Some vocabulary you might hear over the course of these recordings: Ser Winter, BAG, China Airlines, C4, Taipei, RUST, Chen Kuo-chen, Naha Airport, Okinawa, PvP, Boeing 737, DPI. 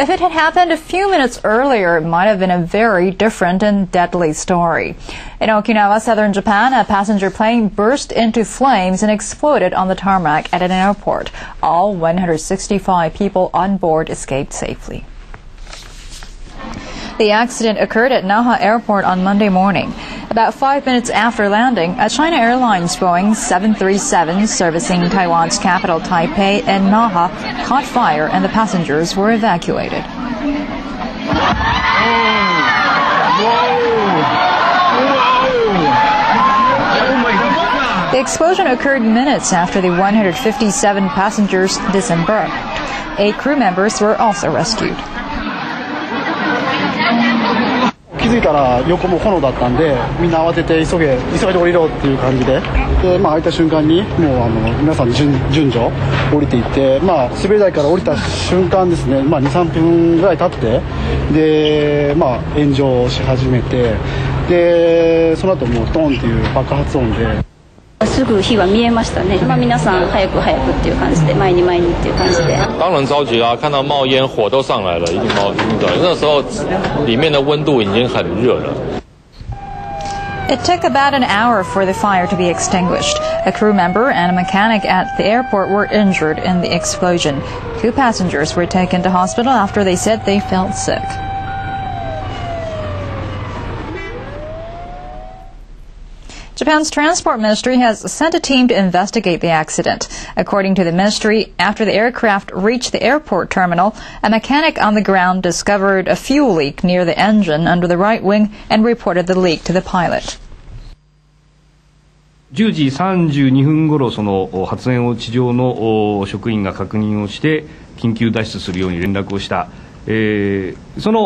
If it had happened a few minutes earlier, it might have been a very different and deadly story. In Okinawa, southern Japan, a passenger plane burst into flames and exploded on the tarmac at an airport. All 165 people on board escaped safely. The accident occurred at Naha Airport on Monday morning. About 5 minutes after landing, a China Airlines Boeing 737 servicing Taiwan's capital Taipei and Naha caught fire and the passengers were evacuated. The explosion occurred minutes after the 157 passengers disembarked. 8 crew members were also rescued. It took about an hour for the fire to be extinguished. A crew member and a mechanic at the airport were injured in the explosion. 2 passengers were taken to hospital after they said they felt sick. Japan's transport ministry has sent a team to investigate the accident. According to the ministry, after the aircraft reached the airport terminal, a mechanic on the ground discovered a fuel leak near the engine under the right wing and reported the leak to the pilot. 10時32分頃、その発煙を地上の職員が確認をして緊急脱出するように連絡をした。その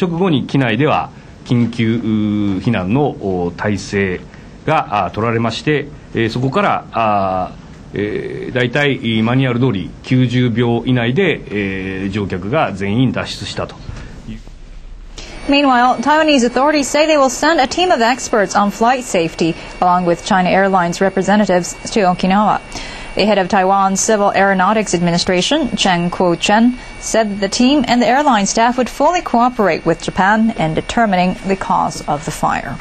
直後に機内では緊急避難の体制が取られまして、そこからだいたいマニュアル通り90秒以内で乗客が全員脱出したと。Meanwhile, Taiwanese authorities say they will send a team of experts on flight safety along with China Airlines representatives to Okinawa. The head of Taiwan's Civil Aeronautics Administration, Chen Kuo-chen, said the team and the airline staff would fully cooperate with Japan in determining the cause of the fire.